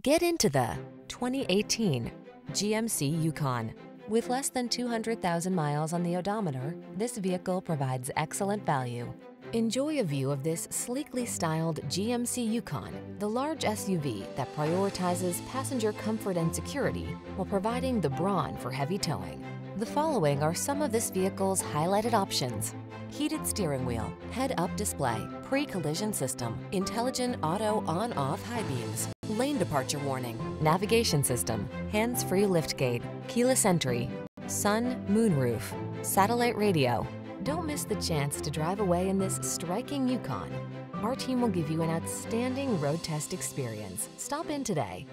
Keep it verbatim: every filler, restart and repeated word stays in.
Get into the twenty eighteen G M C Yukon. With less than two hundred thousand miles on the odometer, this vehicle provides excellent value. Enjoy a view of this sleekly styled G M C Yukon, the large S U V that prioritizes passenger comfort and security while providing the brawn for heavy towing. The following are some of this vehicle's highlighted options: heated steering wheel, head-up display, pre-collision system, intelligent auto on-off high beams, lane departure warning, navigation system, hands-free liftgate, keyless entry, sun moonroof, satellite radio. Don't miss the chance to drive away in this striking Yukon. Our team will give you an outstanding road test experience. Stop in today.